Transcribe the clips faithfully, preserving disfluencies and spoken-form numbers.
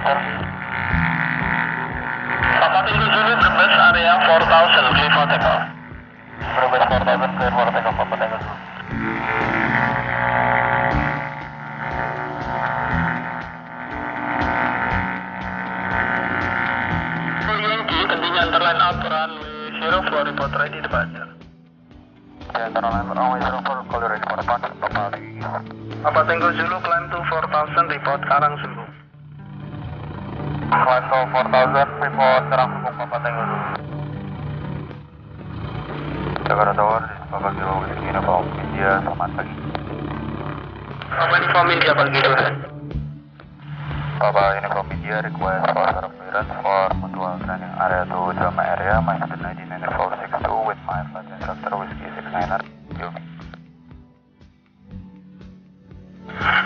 Papatindu Zulu Berbes area empat ribu clear for takeoff. Berbes empat ribu clear for takeoff Papatindu Zulu. Yankee continue underline up runway zero four report ready departure. Underline runway zero four call ready for departure Papatindu. Papatindu Zulu climb to empat ribu report Karang Sulu. Climb to empat ribu report Karang Sulu Papatindu Zulu. Jakarta Tower, Bapak Giro Whisky Nova India, selamat pagi. Bapak ini from India, Bapak Giro. Bapak ini from India, request for clearance for mutual training area to Drama area, Mike sembilan sembilan nine four six two with my flight instructor Whisky enam sembilan nine.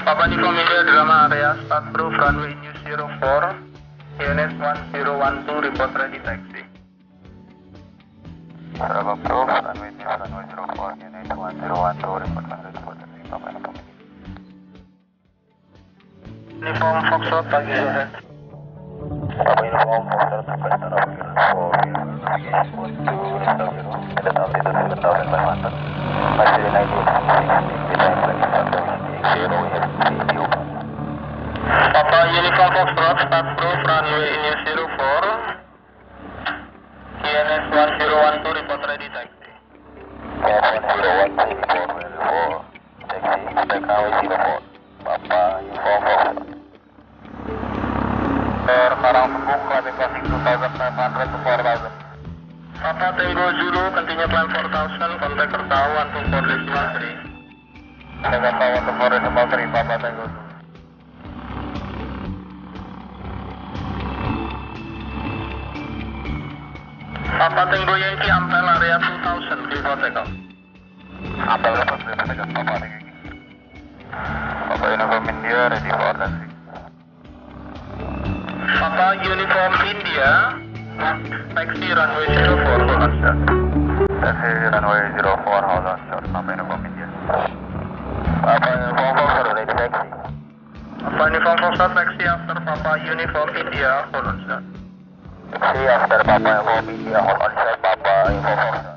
Bapak ini from India, Drama area, start proof runway news zero four, unit one zero one two, report ready taxi. Bravo Pro, runway news, runway zero four, unit one zero one two, report one hundred for the name of an appointment. Uniform Foxtrot, pagi Zohan. Bravo Uniform Foxtrot, request an appeal for vehicle navigation mode to Delta Zero, at an altitude seven thousand five hundred. Passenger sembilan delapan enam enam, design flight instructor, zero, we have three D O. Papa Uniform Foxtrot, start proof, runway news zero four. T N S one zero one two report ready taxi. one zero one six four four taxi P K W zero four. Bapak Info Fox. Ter Karang Sembung climbing crossing dua ribu lima ratus to empat ribu. Papa Tango Zulu continue climb empat ribu, contact Kertau satu dua empat lima tiga. Kertau satu dua empat lima tiga Papa Tango Zulu. Papa Tango Yankee Ampel area dua ribu, clear for takeoff. Ampel dapat clear for takeoff, Papa Tango Yankee. Papa Uniform India, ready for taxi. Papa Uniform India, taxi runway zero four, hold on start. Taxi runway zero four, hold on start, Papa Uniform India. Papa Uniform Foxtrot, ready taxi. Papa Uniform Foxtrot, taxi after Papa Uniform India, hold on start. Taxi after Papa Info Media, hold on set Papa Info Foxtrot.